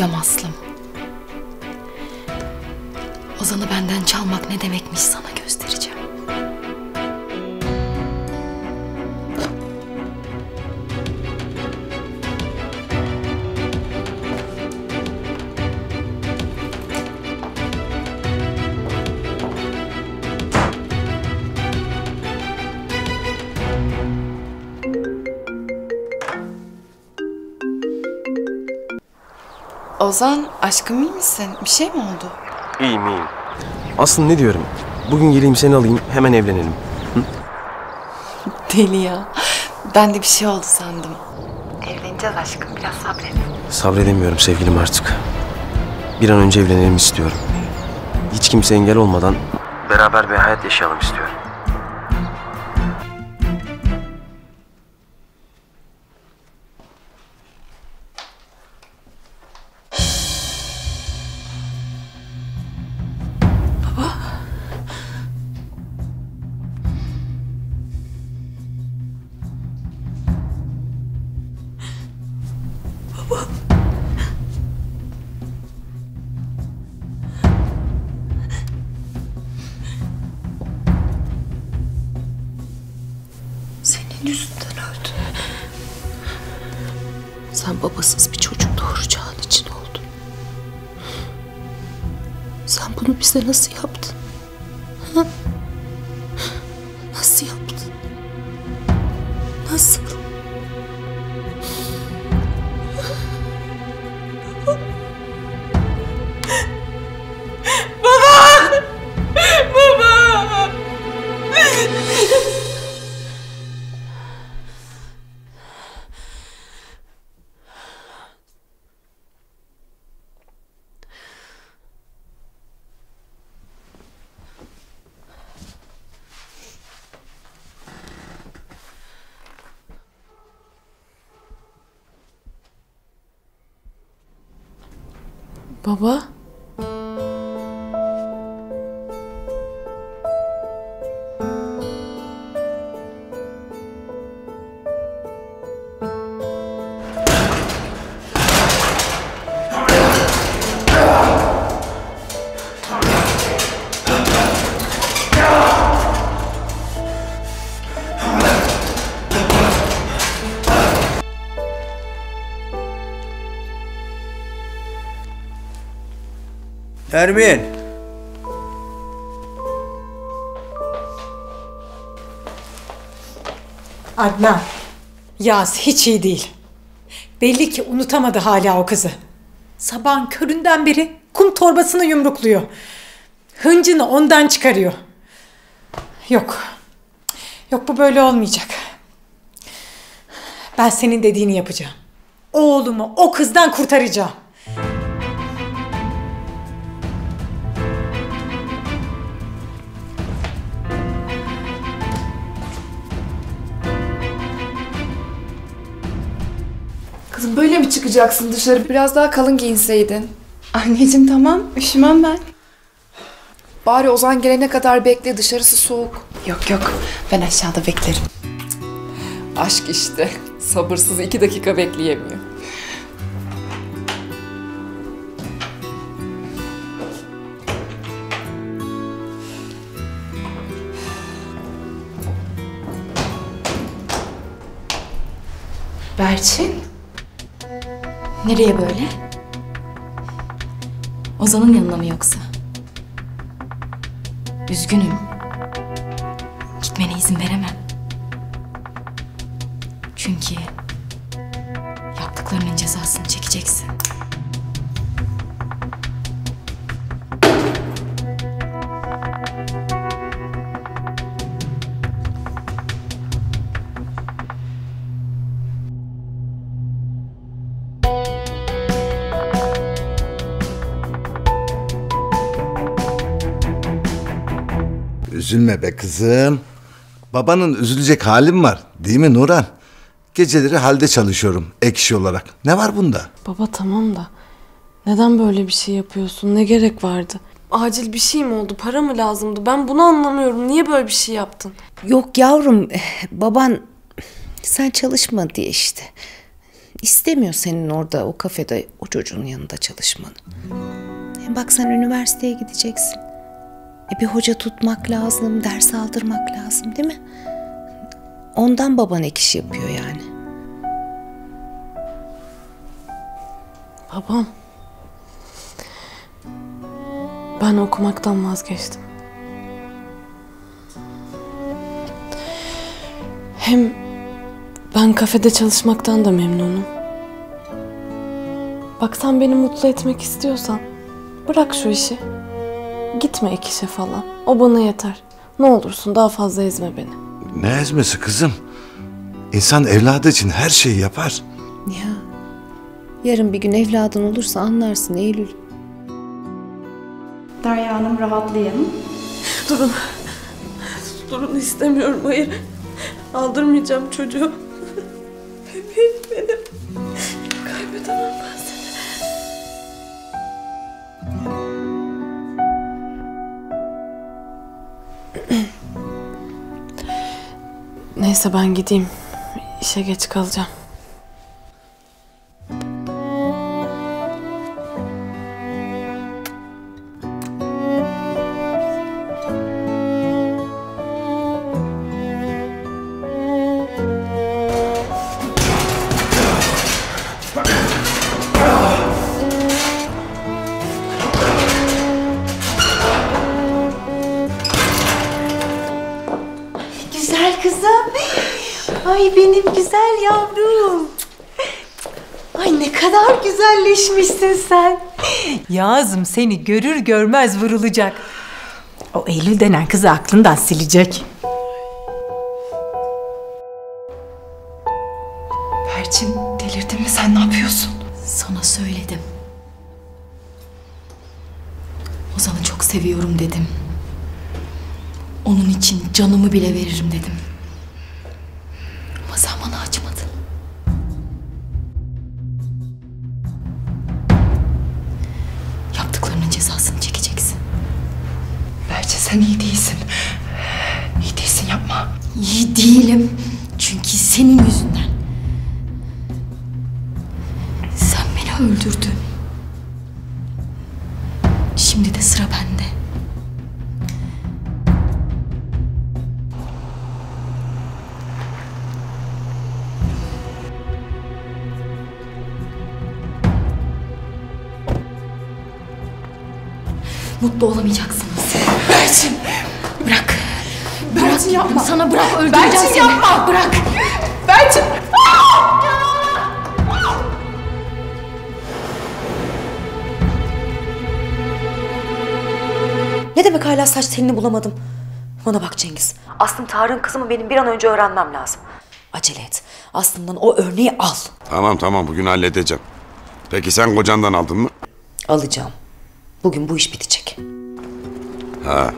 kocam Aslım. Ozan'ı benden çalmak ne demekmiş sana göstereceğim. Ozan, aşkım iyi misin? Bir şey mi oldu? İyiyim, iyiyim. Aslı ne diyorum? Bugün geleyim seni alayım, hemen evlenelim. Hı? Deli ya. Ben de bir şey oldu sandım. Evleneceğiz aşkım, biraz sabret. Sabredemiyorum sevgilim artık. Bir an önce evlenelim istiyorum. Hiç kimse engel olmadan beraber bir hayat yaşayalım istiyorum. Babasız bir çocuk doğuracağın için oldu. Sen bunu bize nasıl yaptın? Ha? Nasıl yaptın? Nasıl? Baba? Ermin! Adnan, Yağız hiç iyi değil. Belli ki unutamadı hala o kızı. Sabahın köründen beri kum torbasını yumrukluyor. Hıncını ondan çıkarıyor. Yok. Yok, bu böyle olmayacak. Ben senin dediğini yapacağım. Oğlumu o kızdan kurtaracağım. Böyle mi çıkacaksın dışarı? Biraz daha kalın giyinseydin. Anneciğim tamam, üşümem ben. Bari Ozan gelene kadar bekle, dışarısı soğuk. Yok yok, ben aşağıda beklerim. Aşk işte, sabırsız 2 dakika bekleyemiyor. Berçin? Nereye böyle? Ozan'ın yanına mı yoksa? Üzgünüm. Gitmene izin veremem. Çünkü yaptıklarının cezasını çekeceksin. Üzülme be kızım. Babanın üzülecek halim var. Değil mi Nuran? Geceleri halde çalışıyorum. Ek iş olarak. Ne var bunda? Baba tamam da. Neden böyle bir şey yapıyorsun? Ne gerek vardı? Acil bir şey mi oldu? Para mı lazımdı? Ben bunu anlamıyorum. Niye böyle bir şey yaptın? Yok yavrum. Baban sen çalışma diye işte. İstemiyor senin orada o kafede o çocuğun yanında çalışmanı. Bak sen üniversiteye gideceksin. Bir hoca tutmak lazım, ders aldırmak lazım değil mi? Ondan baban ek iş yapıyor yani. Babam. Ben okumaktan vazgeçtim. Hem ben kafede çalışmaktan da memnunum. Bak sen beni mutlu etmek istiyorsan bırak şu işi. Gitme ek işe falan. O bana yeter. Ne olursun daha fazla ezme beni. Ne ezmesi kızım? İnsan evladı için her şeyi yapar. Ya. Yarın bir gün evladın olursa anlarsın Eylül. Derya Hanım rahatlayın. Durun. Durun istemiyorum hayır. Aldırmayacağım çocuğu. Bebeğim benim. Kaybedemem ben seni. Neyse ben gideyim. İşe geç kalacağım. Güzelleşmişsin sen. Yağız'ım seni görür görmez vurulacak. O Eylül denen kızı aklından silecek. Berçin delirdin mi sen, ne yapıyorsun? Sana söyledim. Ozan'ı çok seviyorum dedim. Onun için canımı bile veririm dedim. Ama sen bana acımadın. Cezasını çekeceksin. Berçin sen iyi değilsin. İyi değilsin, yapma. İyi değilim. Çünkü senin yüzünden. Sen beni öldürdün. Şimdi de sıra bende. Mutlu olamayacaksınız. Berçin! Bırak. Berçin yapma. Sana bırak, öldüreceğim seni. Berçin yapma. Bırak. Berçin! Ne demek hala saç telini bulamadım? Bana bak Cengiz. Aslında Tarık'ın kızımı benim bir an önce öğrenmem lazım. Acele et. Aslından o örneği al. Tamam bugün halledeceğim. Peki sen kocandan aldın mı? Alacağım. Bugün bu iş bitecek. Ha.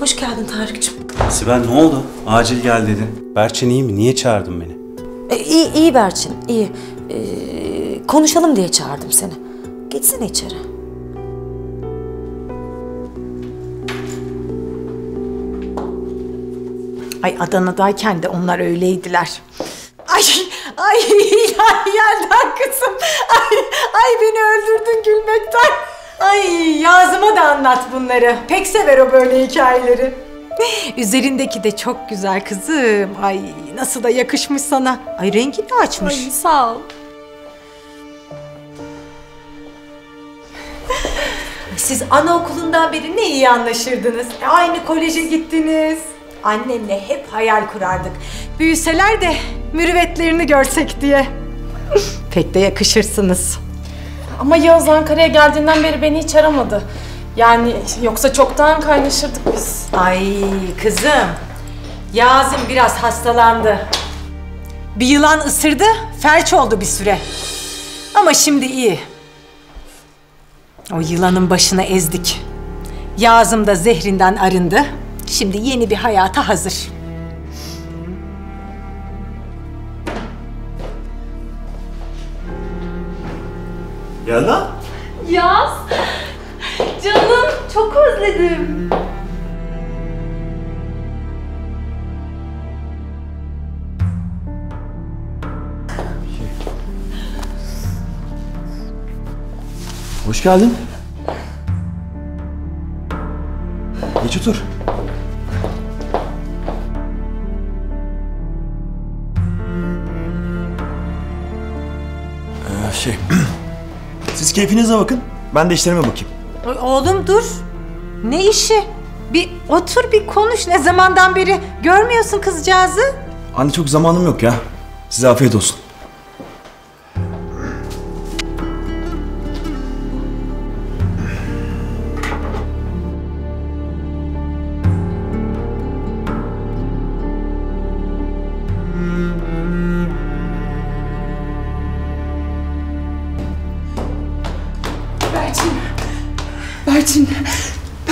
Hoş geldin Tarık'cığım. Sibel ne oldu? Acil gel dedin. Berçin iyi mi? Niye çağırdın beni? İyi Berçin, iyi. Konuşalım diye çağırdım seni. Geçsene içeri. Ay Adana'dayken de onlar öyleydiler. Ay Yelda kızım. Ay beni öldürdün gülmekten. Ay Yağız'ıma da anlat bunları. Pek sever o böyle hikayeleri. Üzerindeki de çok güzel kızım. Ay nasıl da yakışmış sana. Ay rengini açmış. Ay sağ ol. Siz anaokulundan beri ne iyi anlaşırdınız. Aynı koleje gittiniz. Annenle hep hayal kurardık. Büyüseler de mürüvvetlerini görsek diye. Pek de yakışırsınız. Ama Yağız Ankara'ya geldiğinden beri beni hiç aramadı. Yani yoksa çoktan kaynaşırdık biz. Ay kızım. Yağız'ım biraz hastalandı. Bir yılan ısırdı, felç oldu bir süre. Ama şimdi iyi. O yılanın başına ezdik. Yağız'ım da zehrinden arındı. Şimdi yeni bir hayata hazır. Yelda? Yaz! Canım çok özledim. Hoş geldin. Geç otur. Siz keyfinize bakın. Ben de işlerime bakayım. Oğlum dur. Ne işi? Bir otur bir konuş. Ne zamandan beri görmüyorsun kızcağızı? Anne çok zamanım yok ya. Size afiyet olsun.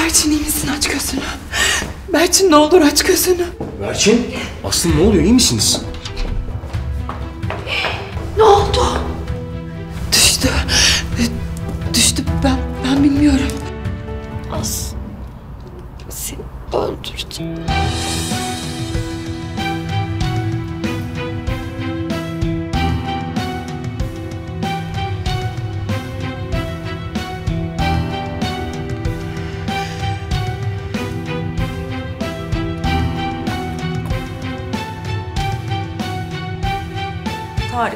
Berçin iyi misin? Aç gözünü. Berçin ne olur aç gözünü. Berçin, Aslı ne oluyor? İyi misiniz? Ne oldu? Düştü. Düştü. Ben bilmiyorum. Aslı seni öldürdü.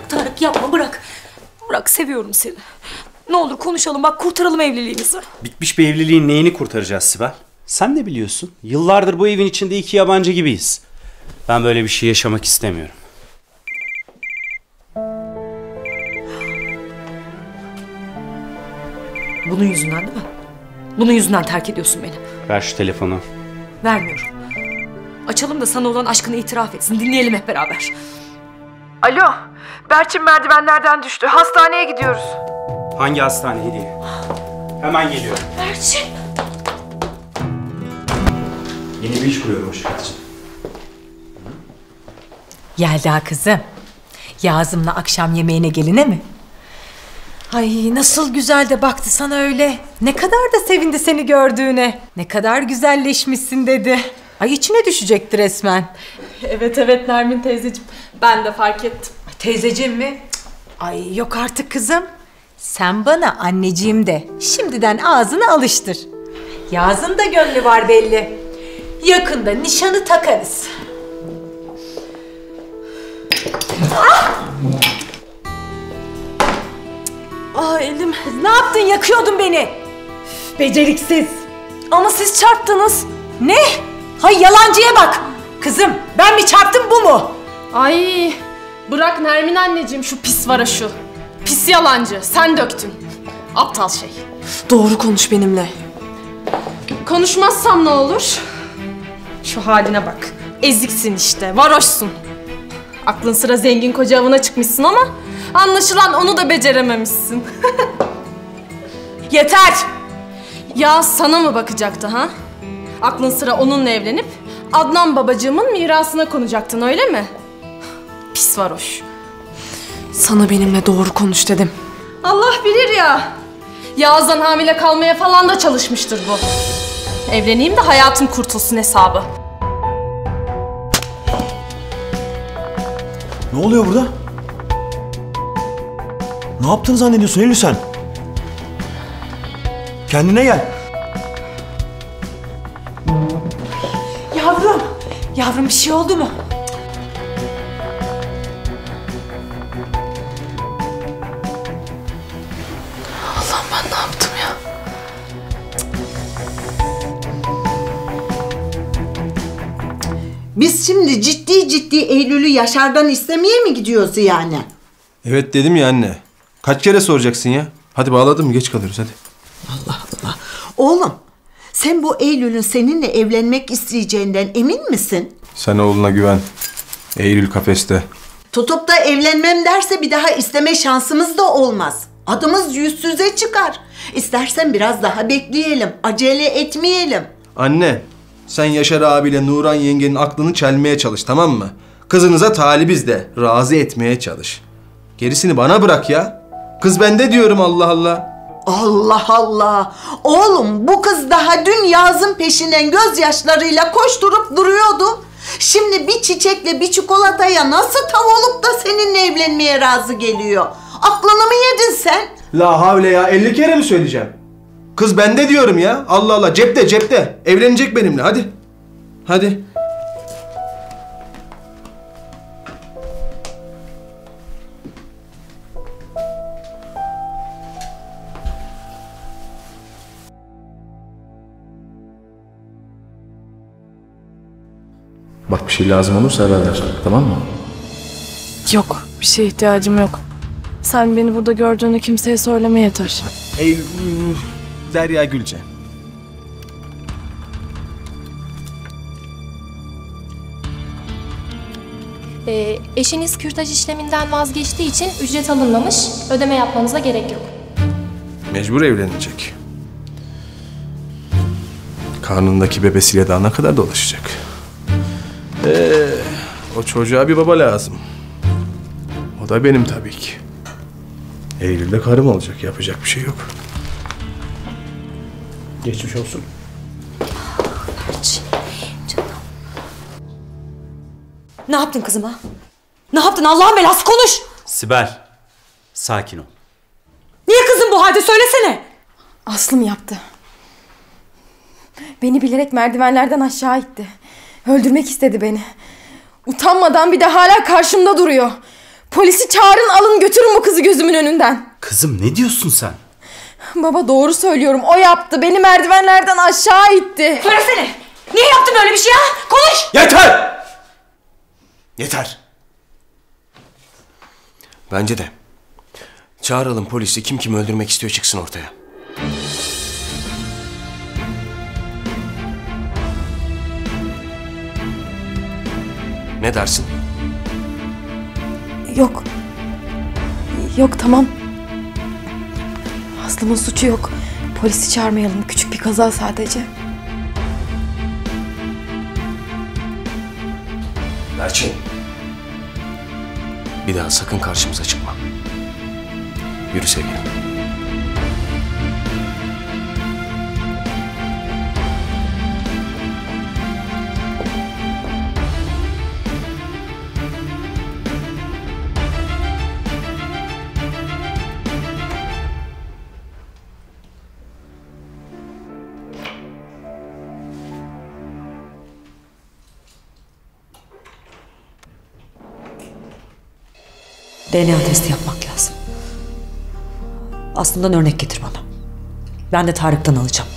Tarık yapma, bırak. Bırak, seviyorum seni. Ne olur konuşalım, bak kurtaralım evliliğimizi. Bitmiş bir evliliğin neyini kurtaracağız Sibel? Sen de biliyorsun. Yıllardır bu evin içinde iki yabancı gibiyiz. Ben böyle bir şey yaşamak istemiyorum. Bunun yüzünden değil mi? Bunun yüzünden terk ediyorsun beni. Ver şu telefonu. Vermiyorum. Açalım da sana olan aşkını itiraf etsin. Dinleyelim hep beraber. Alo, Berçin merdivenlerden düştü. Hastaneye gidiyoruz. Hangi hastane Hediye? Hemen geliyorum. Berçin! Yeni bir iş kuruyorum hoş geldin. Yelda kızım, Yağız'ımla akşam yemeğine geline mi? Ay nasıl güzel de baktı sana öyle. Ne kadar da sevindi seni gördüğüne. Ne kadar güzelleşmişsin dedi. Ay içine düşecekti resmen. Evet Nermin teyzeciğim. Ben de fark ettim. Teyzeciğim mi? Ay yok artık kızım. Sen bana anneciğim de. Şimdiden ağzını alıştır. Yağız'ın da gönlü var belli. Yakında nişanı takarız. Ah elim. Ne yaptın? Yakıyordun beni. Beceriksiz. Ama siz çarptınız. Ne? Hay yalancıya bak. Kızım ben mi çarptım bu mu? Ay bırak Nermin anneciğim şu pis varoşu. Pis yalancı sen döktün. Aptal şey. Doğru konuş benimle. Konuşmazsam ne olur? Şu haline bak. Eziksin işte varoşsun. Aklın sıra zengin koca avına çıkmışsın ama anlaşılan onu da becerememişsin. Yeter. Ya sana mı bakacaktı ha? Aklın sıra onunla evlenip Adnan babacığımın mirasına konacaktın öyle mi? Pis varoş. Sana benimle doğru konuş dedim. Allah bilir ya. Yağız'dan hamile kalmaya falan da çalışmıştır bu. Evleneyim de hayatım kurtulsun hesabı. Ne oluyor burada? Ne yaptığını zannediyorsun Eylül sen? Kendine gel. Yavrum bir şey oldu mu? Allah'ım ben ne yaptım ya? Biz şimdi ciddi Eylül'ü Yaşar'dan istemeye mi gidiyoruz yani? Evet dedim ya anne. Kaç kere soracaksın ya? Hadi bağladım geç kalıyoruz hadi. Allah Allah. Oğlum. Sen bu Eylül'ün seninle evlenmek isteyeceğinden emin misin? Sen oğluna güven. Eylül kafeste. Tutup da evlenmem derse bir daha isteme şansımız da olmaz. Adımız yüzsüze çıkar. İstersen biraz daha bekleyelim. Acele etmeyelim. Anne, sen Yaşar abiyle Nuran yengenin aklını çelmeye çalış tamam mı? Kızınıza talibiz de razı etmeye çalış. Gerisini bana bırak ya. Kız bende diyorum Allah Allah. Allah Allah! Oğlum bu kız daha dün Yağız'ın peşinden gözyaşlarıyla koşturup duruyordu. Şimdi bir çiçekle bir çikolataya nasıl tav olup da seninle evlenmeye razı geliyor? Aklını mı yedin sen? La havle ya, 50 kere mi söyleyeceğim? Kız bende diyorum ya. Allah Allah, cepte cepte. Evlenecek benimle, hadi. Hadi. Bak, bir şey lazım olursa haber ver, tamam mı? Yok, bir şeye ihtiyacım yok. Sen beni burada gördüğünü kimseye söyleme yeter. Derya Gülce. Eşiniz kürtaj işleminden vazgeçtiği için ücret alınmamış, ödeme yapmanıza gerek yok. Mecbur evlenecek. Karnındaki bebesiyle daha ne kadar dolaşacak? O çocuğa bir baba lazım. O da benim tabii ki. Eylül'de karım olacak, yapacak bir şey yok. Geçmiş olsun. Canım. Ne yaptın kızıma? Ne yaptın? Allah'ın belası, konuş! Sibel, sakin ol. Niye kızım bu halde? Söylesene! Aslı mı yaptı? Beni bilerek merdivenlerden aşağı itti. Öldürmek istedi beni. Utanmadan bir de hala karşımda duruyor. Polisi çağırın, alın götürün bu kızı gözümün önünden. Kızım ne diyorsun sen? Baba doğru söylüyorum, o yaptı. Beni merdivenlerden aşağı itti. Söylesene! Niye yaptın böyle bir şey ha? Konuş! Yeter! Yeter! Bence de. Çağıralım polisi, kim kimi öldürmek istiyor çıksın ortaya. Ne dersin? Yok. Yok, tamam. Aslı'nın suçu yok. Polisi çağırmayalım. Küçük bir kaza sadece. Berçin. Bir daha sakın karşımıza çıkma. Yürü sevgilim. DNA testi yapmak lazım. Aslından örnek getir bana. Ben de Tarık'tan alacağım.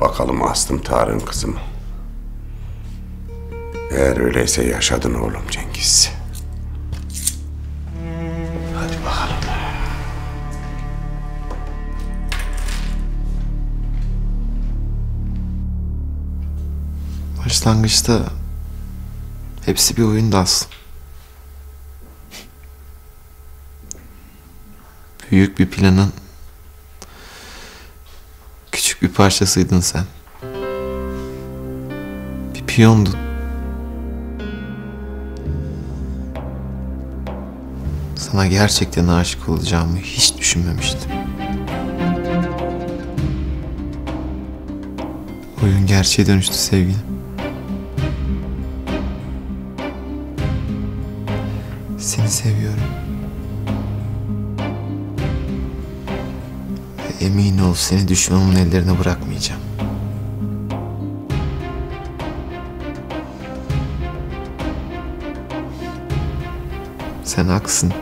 Bakalım Aslım Tarık'ın kızı mı? Eğer öyleyse yaşadın oğlum Cengiz. Hadi bakalım. Başlangıçta hepsi bir oyundu aslında. Büyük bir planın küçük bir parçasıydın sen. Bir piyondun. Sana gerçekten aşık olacağımı hiç düşünmemiştim. Oyun gerçeğe dönüştü sevgilim. Seni seviyorum. Ve emin ol, seni düşmanımın ellerine bırakmayacağım. Sen haksın.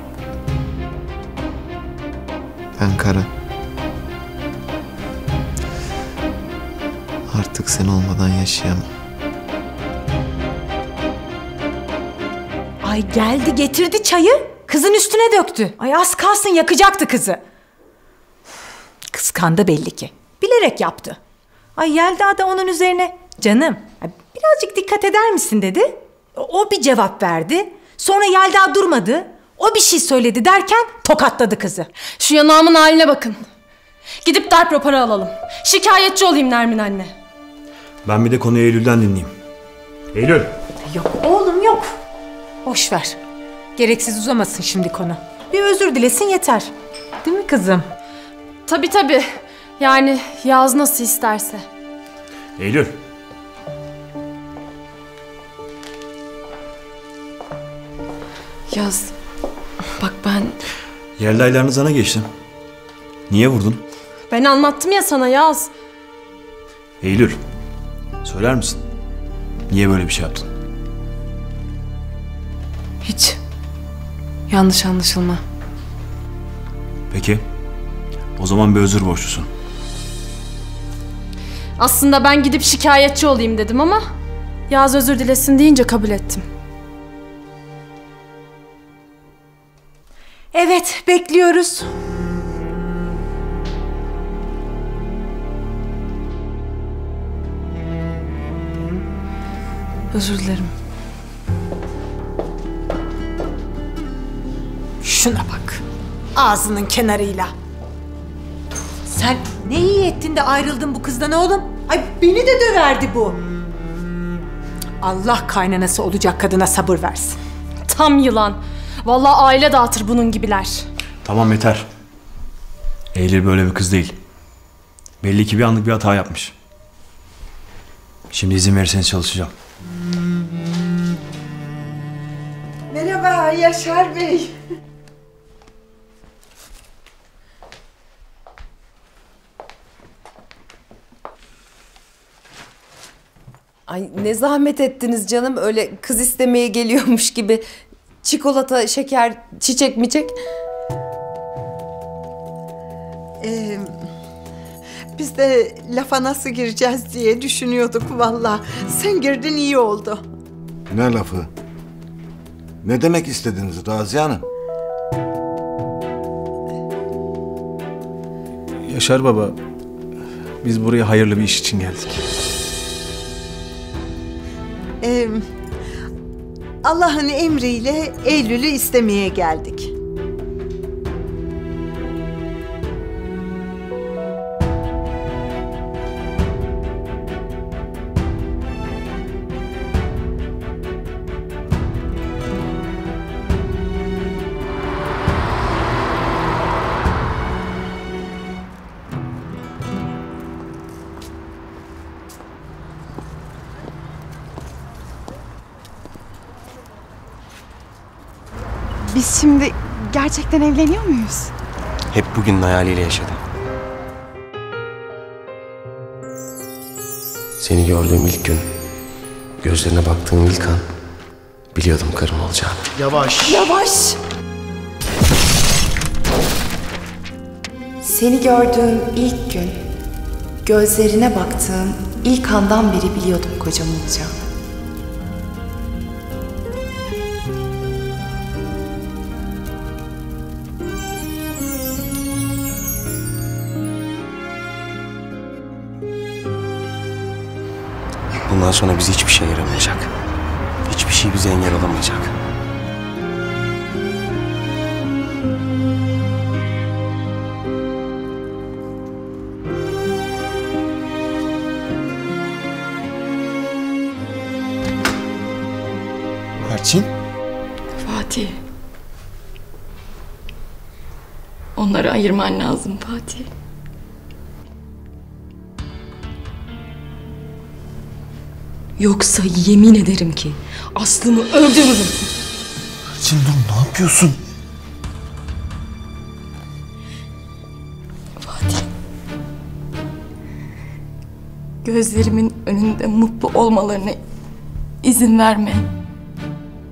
Ben kara. Artık sen olmadan yaşayamam. Ay geldi getirdi çayı, kızın üstüne döktü. Ay az kalsın yakacaktı kızı. Kıskandı belli ki. Bilerek yaptı. Ay Yelda da onun üzerine canım birazcık dikkat eder misin dedi. O bir cevap verdi. Sonra Yelda durmadı. O bir şey söyledi derken tokatladı kızı. Şu yanağımın haline bakın. Gidip darp raporu alalım. Şikayetçi olayım Nermin anne. Ben bir de konuyu Eylül'den dinleyeyim. Eylül. Yok oğlum yok. Boş ver. Gereksiz uzamasın şimdi konu. Bir özür dilesin yeter. Değil mi kızım? Tabii tabii. Yani Yağız nasıl isterse. Eylül. Yaz, bak ben... Yerlaylarını zana geçtim. Niye vurdun? Ben anlattım ya sana Yaz. Eylül, söyler misin? Niye böyle bir şey yaptın? Hiç. Yanlış anlaşılma. Peki. O zaman bir özür borçlusun. Aslında ben gidip şikayetçi olayım dedim ama... Yağız özür dilesin deyince kabul ettim. Evet, bekliyoruz. Özür dilerim. Şuna bak. Ağzının kenarıyla. Sen ne iyi ettin de ayrıldın bu kızdan oğlum. Ay beni de döverdi bu. Allah kaynanası olacak kadına sabır versin. Tam yılan. Vallahi aile dağıtır bunun gibiler. Tamam yeter. Eylül böyle bir kız değil. Belli ki bir anlık bir hata yapmış. Şimdi izin verirseniz çalışacağım. Merhaba Yaşar Bey. Ay ne zahmet ettiniz canım, öyle kız istemeye geliyormuş gibi çikolata, şeker, çiçek miçek. Biz de lafa nasıl gireceğiz diye düşünüyorduk vallahi. Sen girdin, iyi oldu. Ne lafı? Ne demek istediniz Raziye Hanım? Yaşar baba, biz buraya hayırlı bir iş için geldik. Allah'ın emriyle Eylül'ü istemeye geldik. Biz şimdi gerçekten evleniyor muyuz? Hep bugünün hayaliyle yaşadım. Seni gördüğüm ilk gün, gözlerine baktığım ilk an biliyordum karım olacağını. Yavaş! Yavaş! Seni gördüğüm ilk gün, gözlerine baktığım ilk andan beri biliyordum kocam olacağını. Bundan sonra bizi hiçbir şey yaramayacak. Hiçbir şey bize engel olamayacak. Berçin? Fatih. Onları ayırman lazım Fatih. Yoksa yemin ederim ki Aslı'mı öldürürüm. Berçin dur, ne yapıyorsun? Fatih. Gözlerimin önünde mutlu olmalarına izin verme.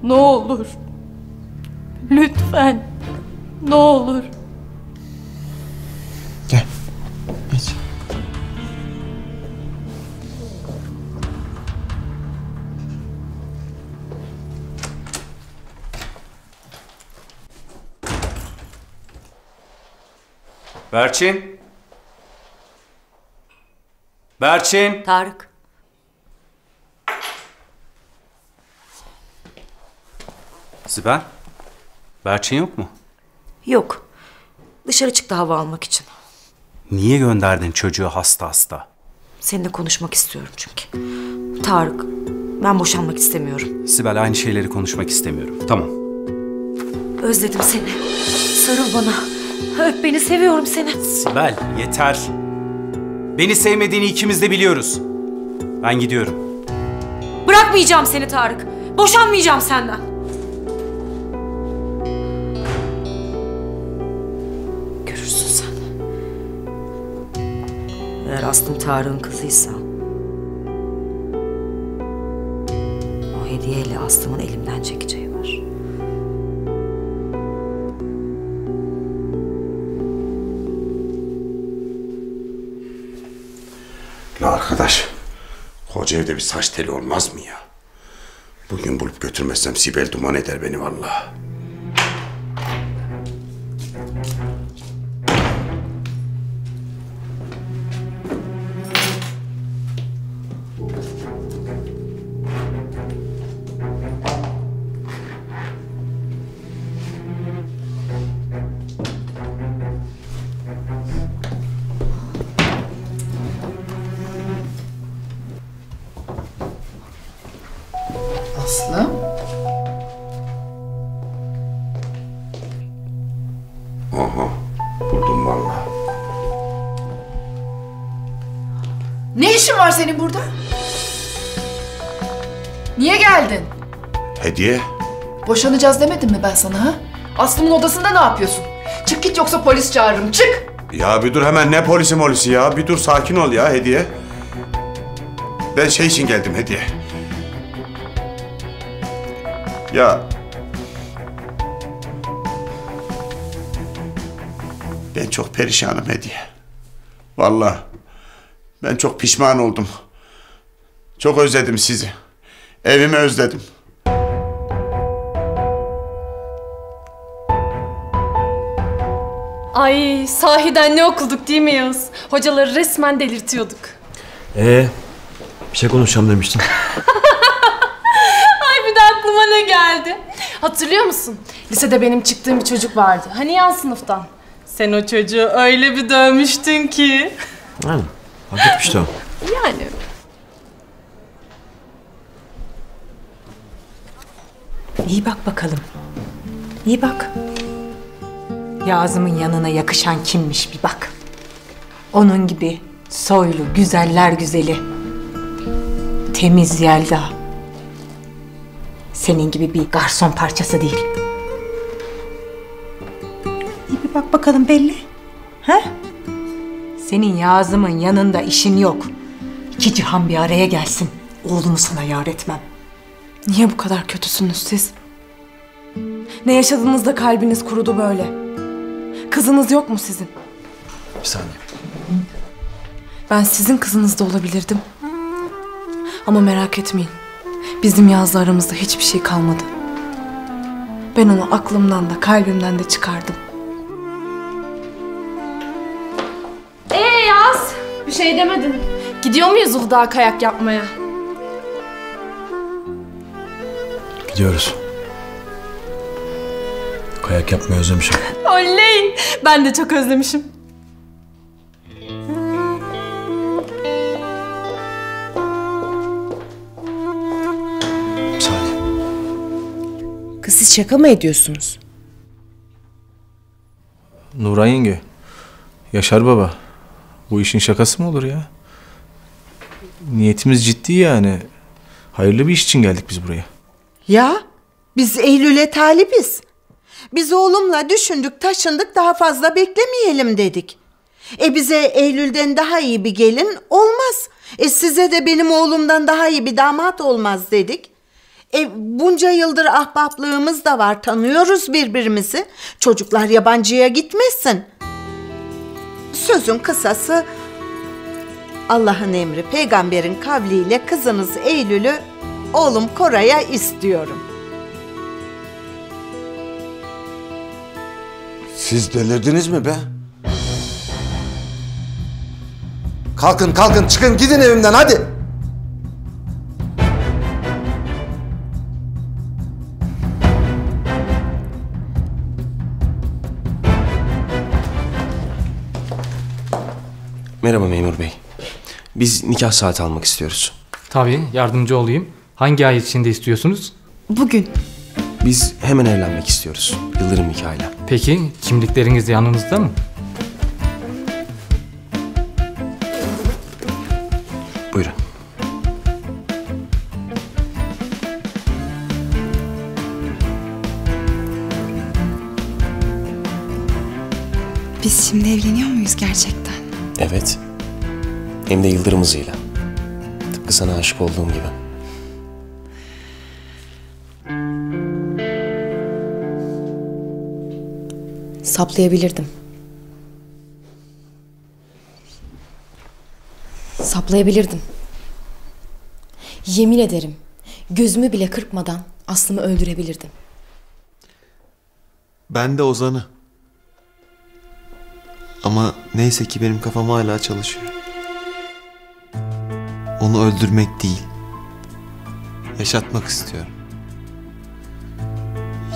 Ne olur. Lütfen. Ne olur. Gel. Geç. Berçin! Berçin! Tarık. Sibel, Berçin yok mu? Yok. Dışarı çıktı hava almak için. Niye gönderdin çocuğu hasta hasta? Seninle konuşmak istiyorum çünkü. Tarık, ben boşanmak istemiyorum. Sibel, aynı şeyleri konuşmak istemiyorum. Tamam. Özledim seni. Sarıl bana. Öp beni, seviyorum seni. Sibel yeter. Beni sevmediğini ikimiz de biliyoruz. Ben gidiyorum. Bırakmayacağım seni Tarık. Boşanmayacağım senden. kastım Tarık'ın kızıysa, o hediyeyle Aslı'nın elimden çekeceği var. La arkadaş, koca evde bir saç teli olmaz mı ya? Bugün bulup götürmezsem Sibel duman eder beni vallahi. Aslı? Aha, buldum vallahi. Ne işin var senin burada? Niye geldin? Hediye. Boşanacağız demedim mi ben sana ha? Aslı'nın odasında ne yapıyorsun? Çık git yoksa polis çağırırım, çık! Ya bir dur hemen, ne polisi molisi ya? Bir dur, sakin ol ya Hediye. Ben şey için geldim Hediye. Ya ben çok perişanım Hediye. Vallahi ben çok pişman oldum. Çok özledim sizi. Evimi özledim. Ay sahiden ne okuduk değil mi Yağız? Hocaları resmen delirtiyorduk. Bir şey konuşacağım demiştim. Aklıma ne geldi? Hatırlıyor musun? Lisede benim çıktığım bir çocuk vardı. Hani yan sınıftan. Sen o çocuğu öyle bir dövmüştün ki. Yani, hak etmişti o. Yani. İyi bak bakalım. İyi bak. Yağız'ımın yanına yakışan kimmiş bir bak. Onun gibi soylu, güzeller güzeli. Temiz Yelda. Senin gibi bir garson parçası değil. İyi bir bak bakalım belli. He? Senin Yağız'ımın yanında işin yok. İki cihan bir araya gelsin. Oğlumu sana yar etmem. Niye bu kadar kötüsünüz siz? Ne yaşadığınızda kalbiniz kurudu böyle. Kızınız yok mu sizin? Bir saniye. Ben sizin kızınız da olabilirdim. Ama merak etmeyin. Bizim Yağız'la aramızda hiçbir şey kalmadı. Ben onu aklımdan da kalbimden de çıkardım. Yağız, bir şey demedin. Gidiyor muyuz Uludağ'a kayak yapmaya? Gidiyoruz. Kayak yapmayı özlemişim. Oley! Ben de çok özlemişim. Siz şaka mı ediyorsunuz? Nuran yenge, Yaşar baba, bu işin şakası mı olur ya? Niyetimiz ciddi yani. Hayırlı bir iş için geldik biz buraya. Ya, biz Eylül'e talibiz. Biz oğlumla düşündük, taşındık, daha fazla beklemeyelim dedik. Bize Eylül'den daha iyi bir gelin olmaz. Size de benim oğlumdan daha iyi bir damat olmaz dedik. Bunca yıldır ahbaplığımız da var, tanıyoruz birbirimizi. Çocuklar yabancıya gitmesin. Sözün kısası, Allah'ın emri, peygamberin kavliyle kızınız Eylül'ü oğlum Koray'a istiyorum. Siz delirdiniz mi be? Kalkın kalkın, çıkın gidin evimden hadi. Merhaba memur bey. Biz nikah saati almak istiyoruz. Tabii, yardımcı olayım. Hangi ay içinde istiyorsunuz? Bugün. Biz hemen evlenmek istiyoruz. Yıldırım nikahıyla. Peki, kimlikleriniz yanınızda mı? Buyurun. Biz şimdi evleniyor muyuz gerçekten? Evet. Hem de yıldırım hızıyla. Tıpkı sana aşık olduğum gibi. Saplayabilirdim. Saplayabilirdim. Yemin ederim, gözümü bile kırpmadan Aslı'mı öldürebilirdim. Ben de Ozan'ı. Ama neyse ki benim kafam hala çalışıyor. Onu öldürmek değil, yaşatmak istiyorum.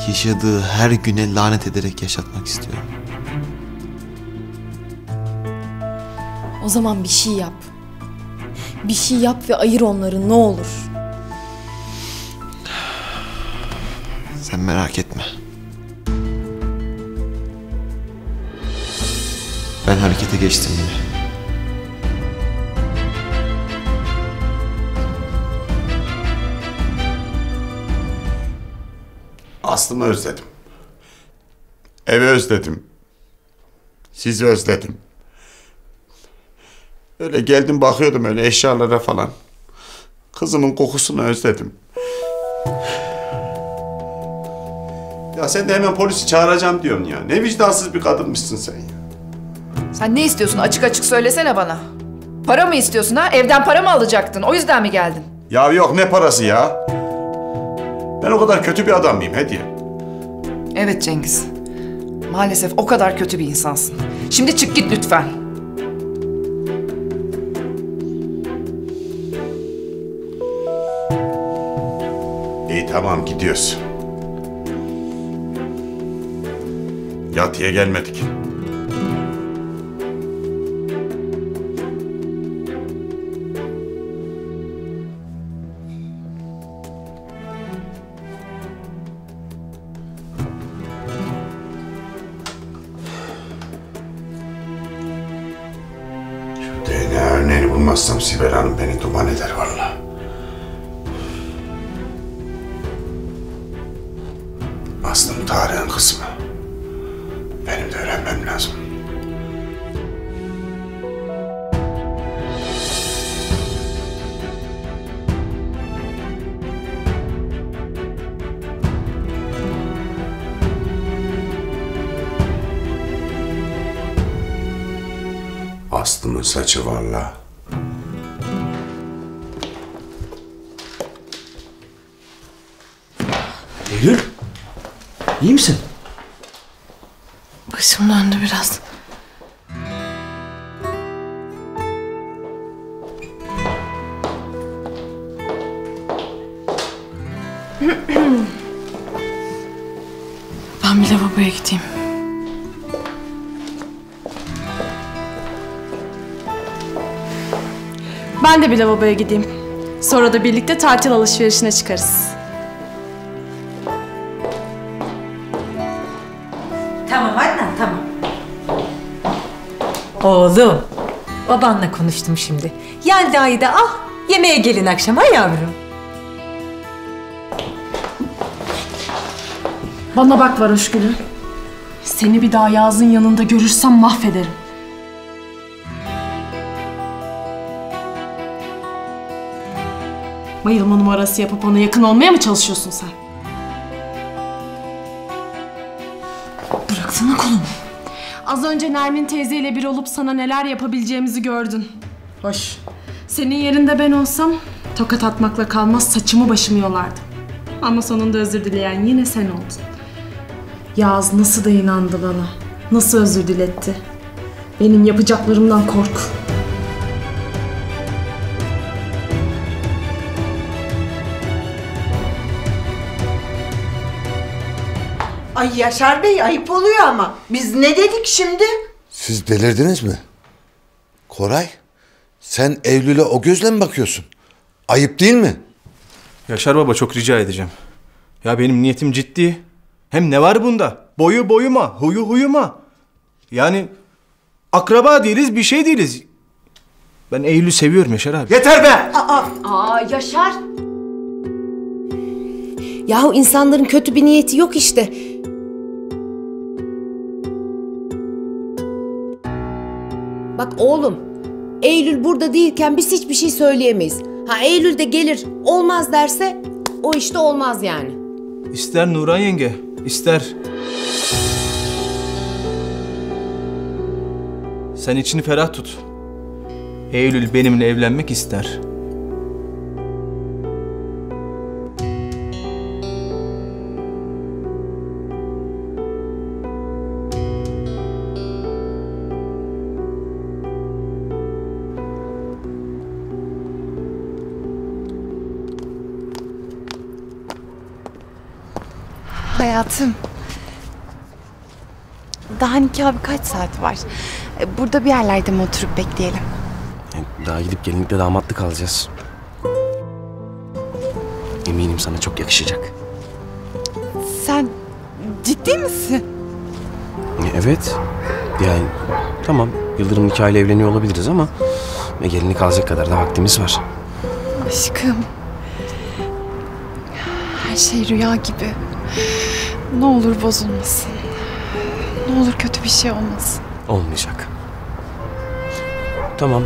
Yaşadığı her güne lanet ederek yaşatmak istiyorum. O zaman bir şey yap. Bir şey yap ve ayır onları ne olur. Sen merak etme. Ben harekete geçtim yine. Aslımı özledim. Evi özledim. Sizi özledim. Öyle geldim bakıyordum öyle eşyalara falan. Kızımın kokusunu özledim. Ya sen de hemen polisi çağıracağım diyorsun ya. Ne vicdansız bir kadınmışsın sen ya. Sen ne istiyorsun? Açık açık söylesene bana. Para mı istiyorsun ha? Evden para mı alacaktın? O yüzden mi geldin? Ya yok ne parası ya? Ben o kadar kötü bir adam mıyım Hediye? Evet Cengiz. Maalesef o kadar kötü bir insansın. Şimdi çık git lütfen. İyi tamam gidiyoruz. Yatıya gelmedik. Sibel Hanım beni duman eder vallahi. Aslım Tarık'ın kısmı. Benim de öğrenmem lazım. Aslım'ın saçı vallahi. Eylül, iyi misin? Başım döndü biraz. Ben bir lavaboya gideyim. Ben de bir lavaboya gideyim. Sonra da birlikte tatil alışverişine çıkarız. Oğlum, babanla konuştum şimdi. Yelda'yı da ah, yemeğe gelin akşama yavrum. Bana bak varoş gülüm. Seni bir daha Yağız'ın yanında görürsem mahvederim. Bayılma numarası yapıp ona yakın olmaya mı çalışıyorsun sen? Bıraksana kolumu. Az önce Nermin teyzeyle bir olup sana neler yapabileceğimizi gördün. Hoş. Senin yerinde ben olsam tokat atmakla kalmaz saçımı başımı yolardı. Ama sonunda özür dileyen yine sen oldun. Yağız nasıl da inandı bana. Nasıl özür diletti. Benim yapacaklarımdan kork. Ay Yaşar Bey ayıp oluyor ama. Biz ne dedik şimdi? Siz delirdiniz mi? Koray, sen Eylül'e o gözle mi bakıyorsun? Ayıp değil mi? Yaşar baba çok rica edeceğim. Ya benim niyetim ciddi. Hem ne var bunda? Boyu boyuma, huyu huyuma. Yani akraba değiliz, bir şey değiliz. Ben Eylül'ü seviyorum Yaşar abi. Yeter be! Aa Yaşar! Yahu insanların kötü bir niyeti yok işte. Bak oğlum, Eylül burada değilken biz hiçbir şey söyleyemeyiz. Ha Eylül de gelir olmaz derse o işte olmaz yani. İster Nuran yenge, ister. Sen içini ferah tut. Eylül benimle evlenmek ister. Hayatım, daha nikah birkaç saat var. Burada bir yerlerde mi oturup bekleyelim? Daha gidip gelinlikle damatlık kalacağız. Eminim sana çok yakışacak. Sen ciddi misin? Evet. Yani tamam, Yıldırım nikahıyla evleniyor olabiliriz ama gelinlik alacak kadar da vaktimiz var. Aşkım, her şey rüya gibi. Ne olur bozulmasın. Ne olur kötü bir şey olmasın. Olmayacak. Tamam.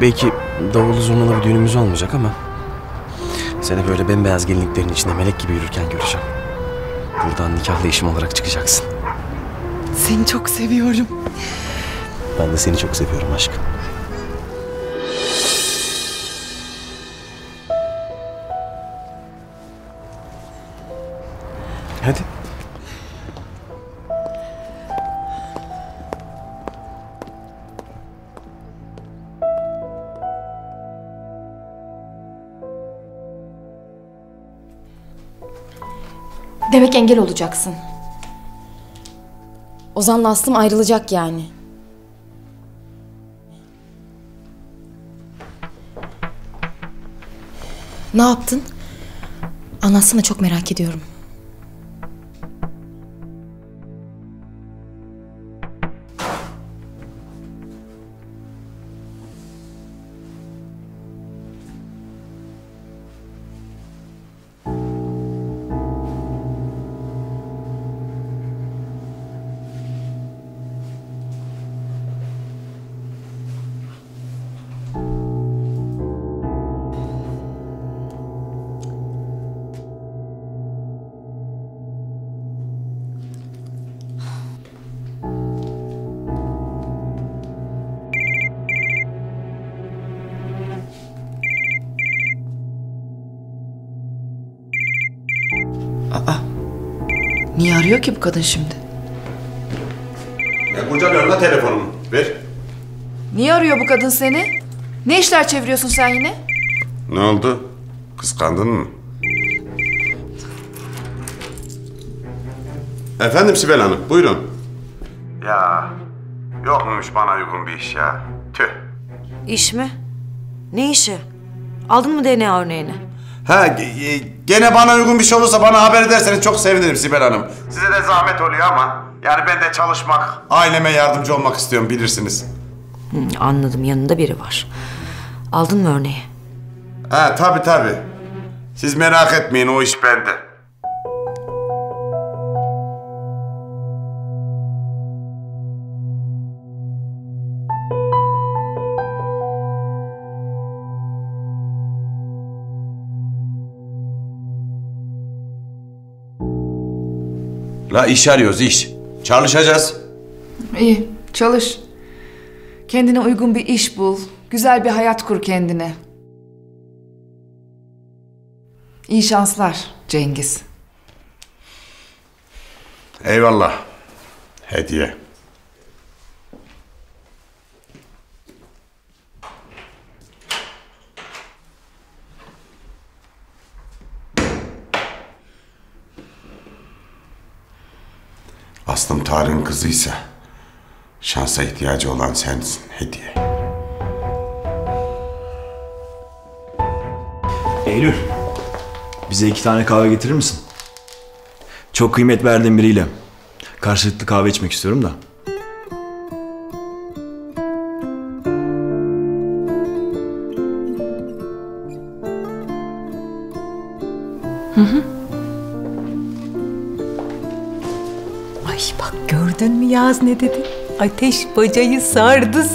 Belki davullu zurnalı bir düğünümüz olmayacak ama seni böyle bembeyaz gelinliklerin içinde melek gibi yürürken göreceğim. Buradan nikahlı eşim olarak çıkacaksın. Seni çok seviyorum. Ben de seni çok seviyorum aşkım. Hadi. Demek engel olacaksın. Ozan'la Aslım ayrılacak yani. Ne yaptın? Anlatsana, çok merak ediyorum. Niye arıyor ki bu kadın şimdi? Ya kurcalıyorum da telefonumu. Ver. Niye arıyor bu kadın seni? Ne işler çeviriyorsun sen yine? Ne oldu? Kıskandın mı? Efendim Sibel Hanım, buyurun. Ya yokmuş bana uygun bir iş ya. Tüh. İş mi? Ne işi? Aldın mı DNA örneğini? Ha, gene bana uygun bir şey olursa bana haber ederseniz çok sevinirim Sibel Hanım. Size de zahmet oluyor ama yani ben de çalışmak, aileme yardımcı olmak istiyorum, bilirsiniz. Anladım, yanında biri var. Aldın mı örneği? Ha, tabii. Siz merak etmeyin, o iş bende. La iş arıyoruz, iş. Çalışacağız. İyi, çalış. Kendine uygun bir iş bul. Güzel bir hayat kur kendine. İyi şanslar Cengiz. Eyvallah. Hediye. Aslım Tarık'ın kızıysa şansa ihtiyacı olan sensin Hediye. Eylül, bize 2 tane kahve getirir misin? Çok kıymet verdiğim biriyle karşılıklı kahve içmek istiyorum da. Bak gördün mü Yağız ne dedi? Ateş bacayı sardı.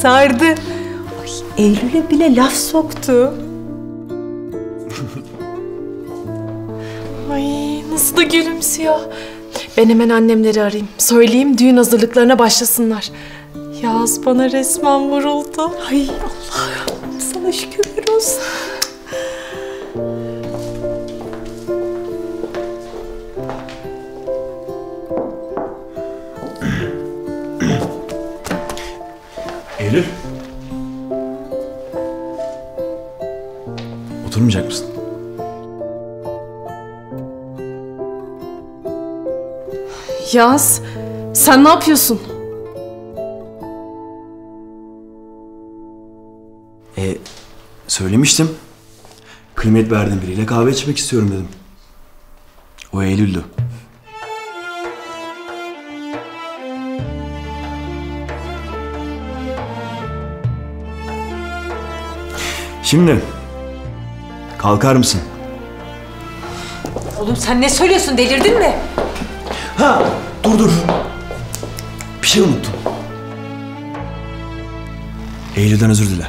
var. Eylül'e bile laf soktu. Ay nasıl da gülümsüyor. Ben hemen annemleri arayayım. Söyleyeyim düğün hazırlıklarına başlasınlar. Yağız bana resmen vuruldu. Ay Allah'ım sana şükürler olsun. Eylül. Oturmayacak mısın? Yağız, sen ne yapıyorsun? Söylemiştim. Kıymet verdiğim biriyle kahve içmek istiyorum dedim. O Eylül'dü. Şimdi kalkar mısın? Oğlum sen ne söylüyorsun? Delirdin mi? Ha, dur. Bir şey unuttum. Eylül'den özür dile.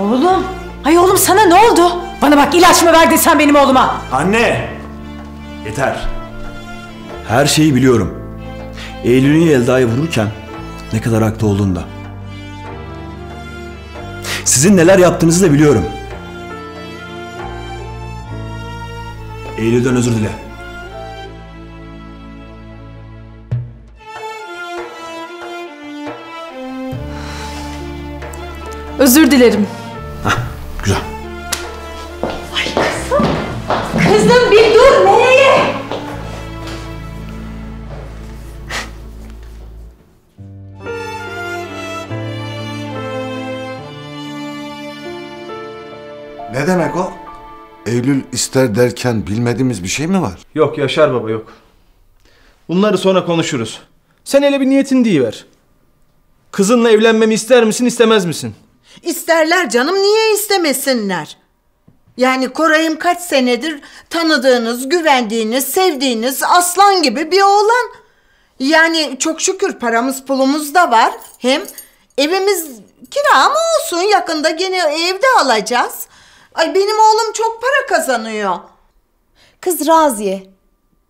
Oğlum, ay oğlum sana ne oldu? Bana bak ilaç mı verdin sen benim oğluma? Anne, yeter. Her şeyi biliyorum. Eylül'ün Yelda'yı vururken ne kadar haklı olduğunda. Sizin neler yaptığınızı da biliyorum. Eylül'den özür dile. Özür dilerim. Hah, güzel. Ay kızım. Kızım bir dur. Nereye? Ne demek o? Eylül ister derken bilmediğimiz bir şey mi var? Yok Yaşar baba yok. Bunları sonra konuşuruz. Sen hele bir niyetini deyiver. Kızınla evlenmemi ister misin istemez misin? İsterler canım, niye istemesinler? Yani Koray'ım kaç senedir tanıdığınız, güvendiğiniz, sevdiğiniz aslan gibi bir oğlan. Yani çok şükür paramız pulumuz da var. Hem evimiz kira mı olsun, yakında gene evde alacağız. Ay benim oğlum çok para kazanıyor. Kız Raziye,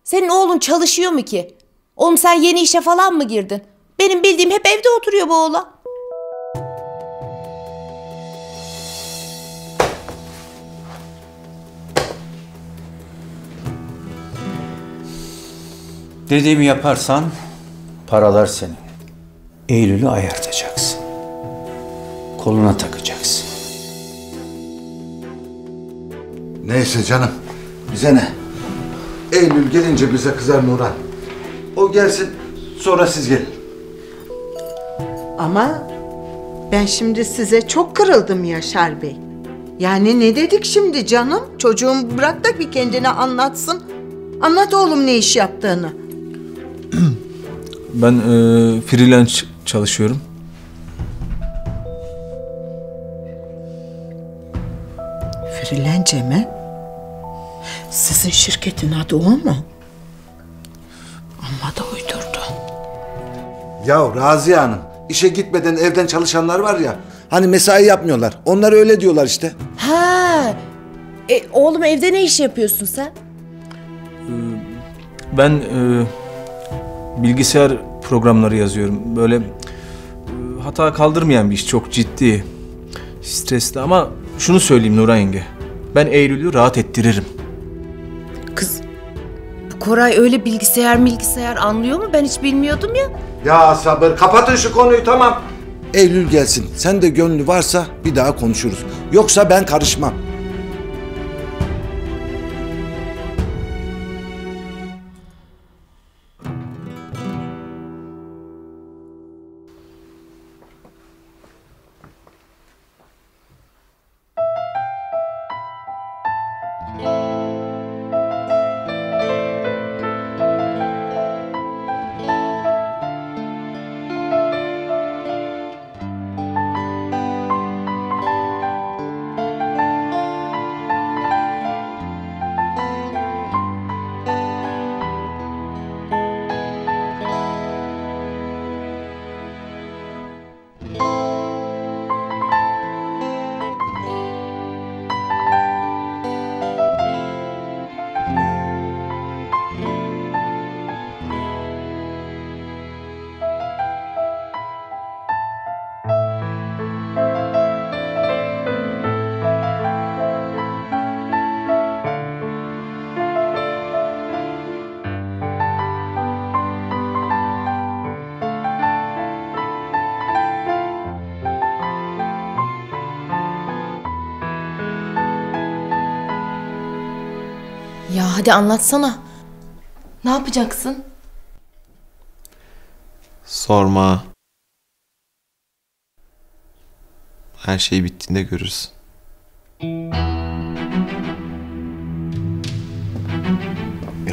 senin oğlun çalışıyor mu ki? Oğlum sen yeni işe falan mı girdin? Benim bildiğim hep evde oturuyor bu oğlan. Dediğimi yaparsan paralar senin. Eylül'ü ayartacaksın. Koluna takacaksın. Neyse canım. Bize ne? Eylül gelince bize kızar Nuran. O gelsin sonra siz gelin. Ama ben şimdi size çok kırıldım Yaşar Bey. Yani ne dedik şimdi canım? Çocuğum bırak da bir kendine anlatsın. Anlat oğlum ne iş yaptığını. Ben freelance çalışıyorum. Freelance mi? Sizin şirketin adı o mu? Amma da uydurdu. Ya Raziye Hanım, işe gitmeden evden çalışanlar var ya. Hani mesai yapmıyorlar. Onlar öyle diyorlar işte. Ha. Oğlum evde ne iş yapıyorsun sen? Ben bilgisayar programları yazıyorum. Böyle hata kaldırmayan bir iş. Çok ciddi, stresli ama şunu söyleyeyim Nuran yenge. Ben Eylül'ü rahat ettiririm. Kız, bu Koray öyle bilgisayar anlıyor mu? Ben hiç bilmiyordum ya. Ya sabır, kapatın şu konuyu tamam. Eylül gelsin. Sen de gönlü varsa bir daha konuşuruz. Yoksa ben karışmam. Ya hadi anlatsana. Ne yapacaksın? Sorma. Her şey bittiğinde görürüz.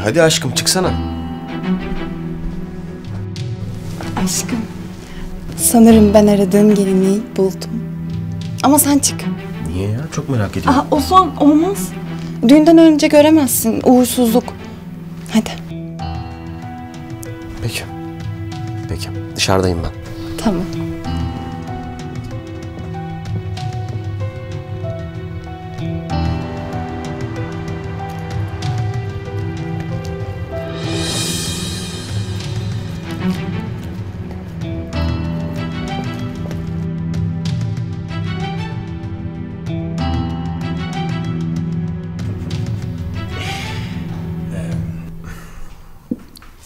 Hadi aşkım çıksana. Aşkım, sanırım ben aradığım gelini buldum. Ama sen çık. Niye ya? Çok merak ediyorum. Aa, Ozan olmaz. Düğünden önce göremezsin. Uğursuzluk. Hadi. Peki. Peki. Dışarıdayım ben. Tamam.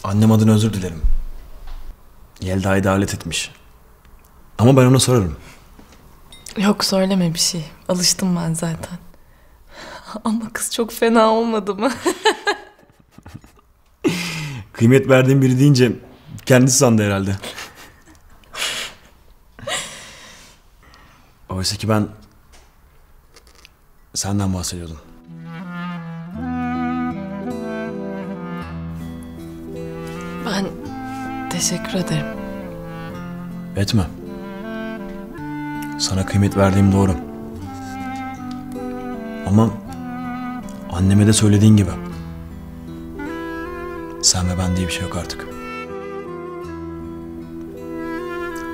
Annem adına özür dilerim. Yelda'yı davet etmiş. Ama ben ona sorarım. Yok söyleme bir şey. Alıştım ben zaten. Ama kız çok fena olmadı mı? Kıymet verdiğim biri deyince kendisi sandı herhalde. Oysa ki ben senden bahsediyordum. Ben teşekkür ederim. Etme. Sana kıymet verdiğim doğru. Ama anneme de söylediğin gibi. Sen ve ben diye bir şey yok artık.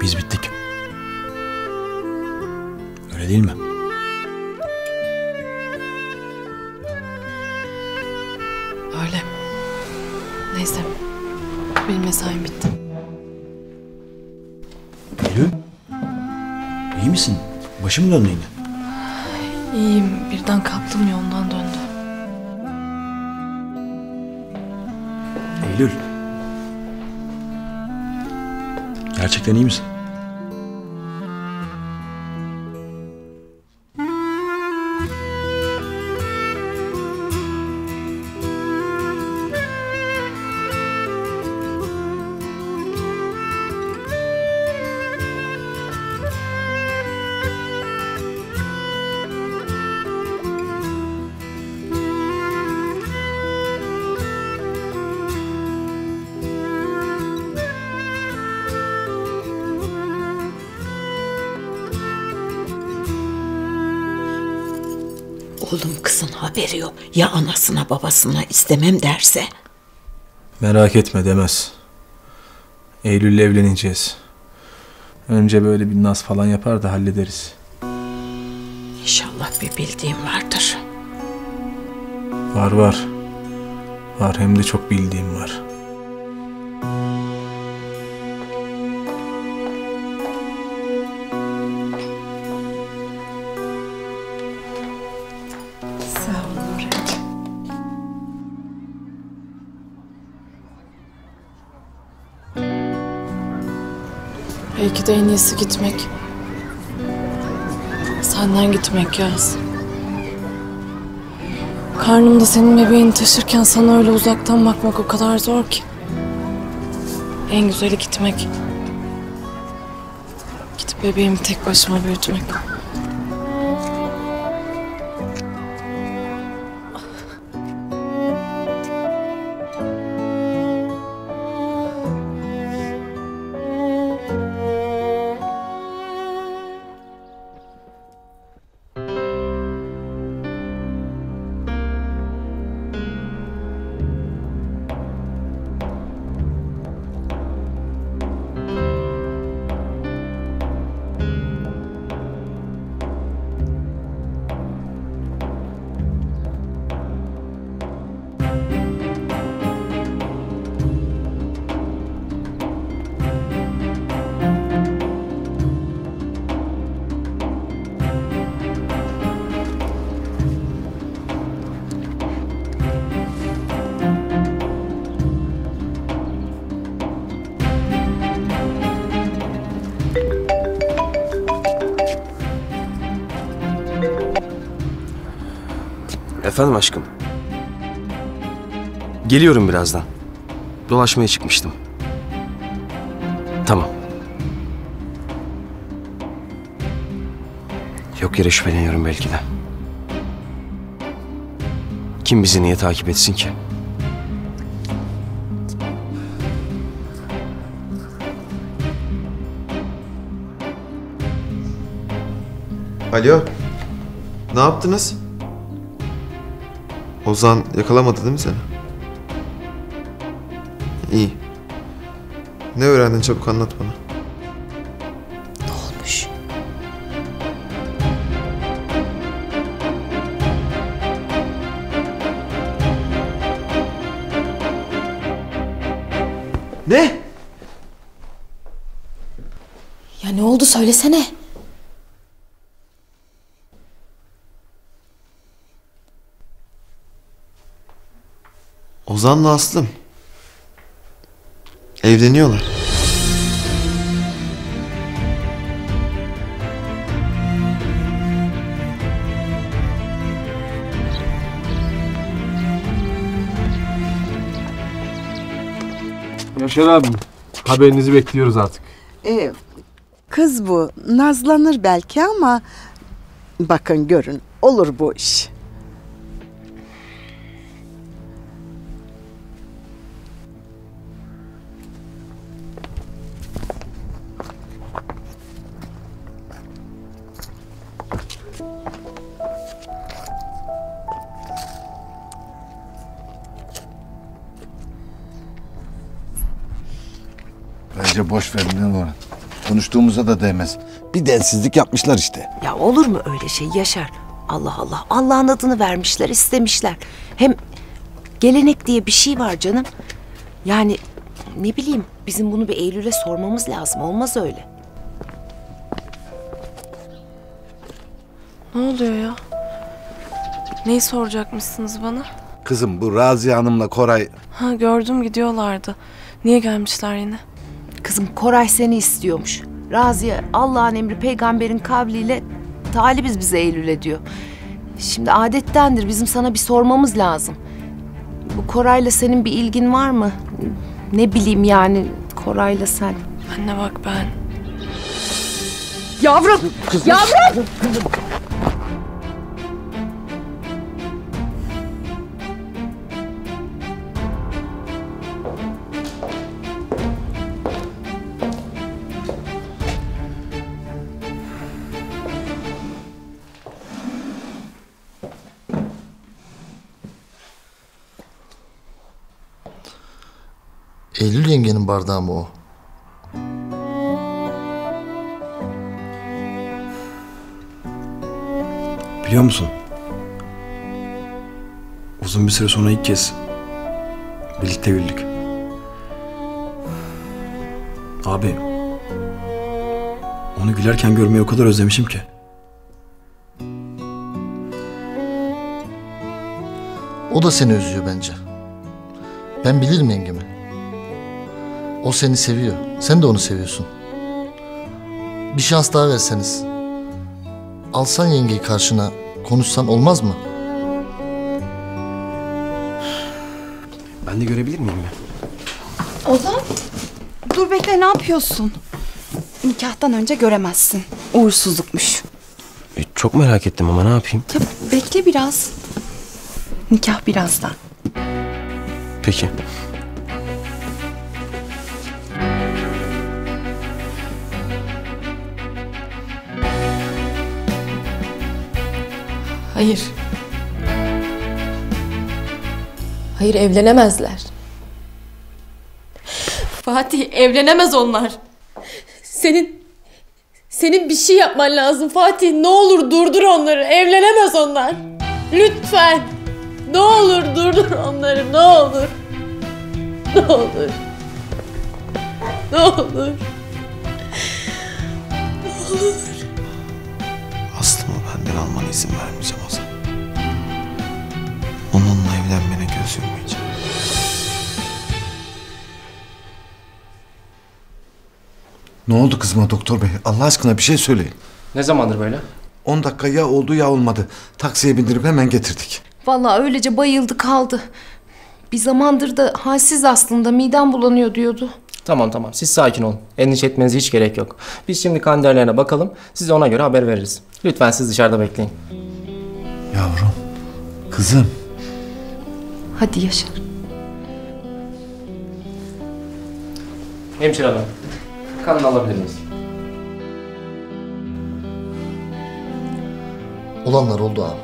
Biz bittik. Öyle değil mi? Öyle. Neyse. Benim mesaim bitti. Eylül, iyi misin? Başım mı döndü yine? İyiyim. Birden kaptım ya, ondan döndü. Eylül. Gerçekten iyi misin? Oğlum kızın haberi yok. Ya anasına babasına istemem derse? Merak etme, demez. Eylül'le evleneceğiz. Önce böyle bir naz falan yapar da hallederiz. İnşallah bir bildiğim vardır. Var var. Var, hem de çok bildiğim var. Belki de en iyisi gitmek. Senden gitmek Yağız. Karnımda senin bebeğini taşırken sana öyle uzaktan bakmak o kadar zor ki. En güzeli gitmek. Gidip bebeğimi tek başıma büyütmek. Efendim aşkım. Geliyorum birazdan. Dolaşmaya çıkmıştım. Tamam. Yok yere şüpheleniyorum belki de. Kim bizi niye takip etsin ki? Alo. Ne yaptınız? Ozan yakalamadı değil mi seni? İyi. Ne öğrendin çabuk anlat bana. Ne olmuş? Ne? Ya ne oldu söylesene. Ozan'la Aslım evleniyorlar. Yaşar abim, haberinizi bekliyoruz artık. Kız bu, nazlanır belki ama bakın görün, olur bu iş. Boş verin Nuran. Konuştuğumuza da değmez. Bir densizlik yapmışlar işte. Ya olur mu öyle şey Yaşar? Allah Allah. Allah'ın adını vermişler, istemişler. Hem gelenek diye bir şey var canım. Yani ne bileyim, bizim bunu bir Eylül'e sormamız lazım. Olmaz öyle. Ne oluyor ya? Neyi soracakmışsınız bana? Kızım bu Raziye Hanım'la Koray... Ha gördüm, gidiyorlardı. Niye gelmişler yine? Kızım Koray seni istiyormuş. Raziye Allah'ın emri peygamberin kavliyle talibiz bize Eylül'e diyor. Şimdi adettendir, bizim sana bir sormamız lazım. Bu Koray'la senin bir ilgin var mı? Ne bileyim yani Koray'la sen. Anne bak ben. Yavrum! Kızım. Yavrum! Kızım. Eylül yengenin bardağı mı o? Biliyor musun? Uzun bir süre sonra ilk kez birlikte güldük. Abi, onu gülerken görmeyi o kadar özlemişim ki. O da seni özlüyor bence. Ben bilirim yengemi. O seni seviyor. Sen de onu seviyorsun. Bir şans daha verseniz. Alsan yengeyi karşına, konuşsan olmaz mı? Ben de görebilir miyim ben? Ozan, dur bekle, ne yapıyorsun? Nikahtan önce göremezsin. Uğursuzlukmuş. Çok merak ettim ama ne yapayım? Ya, bekle biraz. Nikah birazdan. Peki. Hayır. Hayır, evlenemezler. Fatih, evlenemez onlar. Senin bir şey yapman lazım Fatih. Ne olur durdur onları. Evlenemez onlar. Lütfen. Ne olur durdur onları. Ne olur. Ne olur. Ne olur. Ne olur. Aslımı benden almana izin vermeyeceğim Ozan. Onunla evlenmene göz yummayacağım. Ne oldu kızıma doktor bey? Allah aşkına bir şey söyleyin. Ne zamandır böyle? 10 dakika ya oldu ya olmadı. Taksiye bindirip hemen getirdik. Vallahi öylece bayıldı kaldı. Bir zamandır da halsiz aslında, midem bulanıyor diyordu. Tamam, siz sakin olun. Endişe etmenize hiç gerek yok. Biz şimdi kan değerlerine bakalım, size ona göre haber veririz. Lütfen siz dışarıda bekleyin. Yavrum, kızım. Hadi Yaşar. Hemşire hanım, kanını alabilir miyiz? Olanlar oldu abi.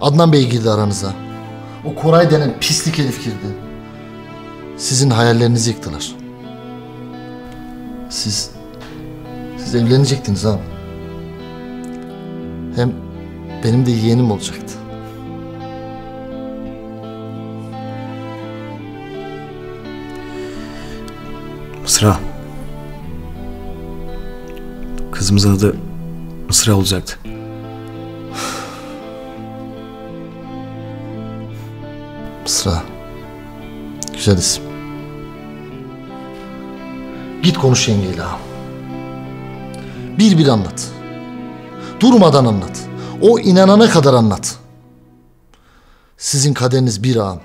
Adnan Bey girdi aranıza. O Koray denen pislik herif girdi. Sizin hayallerinizi yıktılar. Siz evlenecektiniz abi. Hem benim de yeğenim olacaktı. Mısra. Kızımızın adı Mısra olacaktı. Mısra. Güzel isim. Git konuş yengeyle ağam. Bir anlat. Durmadan anlat. O inanana kadar anlat. Sizin kaderiniz bir ağam.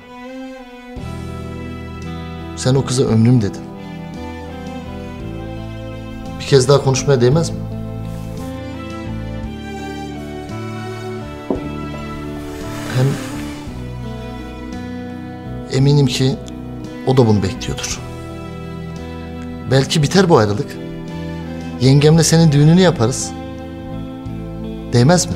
Sen o kıza ömrüm dedin. Bir kez daha konuşmaya değmez mi? Hem eminim ki o da bunu bekliyordur. Belki biter bu ayrılık. Yengemle senin düğününü yaparız. Değmez mi?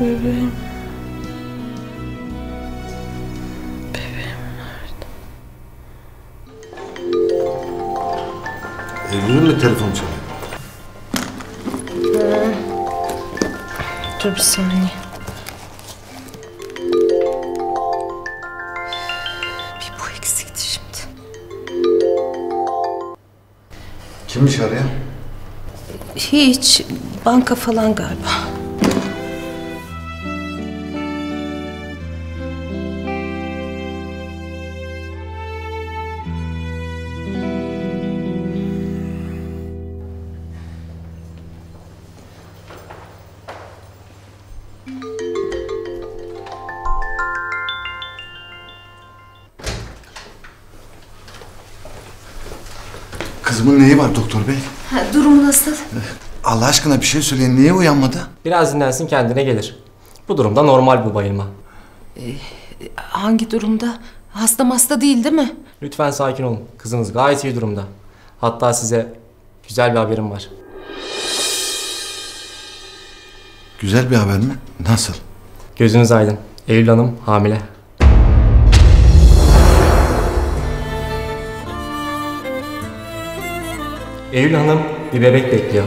Bebeğim nerede? Eylül'ün de telefonu çalıyor. Dur bir saniye. Bir bu eksikti şimdi. Kimmiş arayan? Hiç. Banka falan galiba. Kızımın neyi var doktor bey? Durumu nasıl? Allah aşkına bir şey söyleyin, niye uyanmadı? Biraz dinlensin, kendine gelir. Bu durumda normal bu bayılma. Hangi durumda? Hasta değil mi? Lütfen sakin olun. Kızınız gayet iyi durumda. Hatta size güzel bir haberim var. Güzel bir haber mi? Nasıl? Gözünüz aydın. Eylül Hanım hamile. Eylül Hanım bir bebek bekliyor.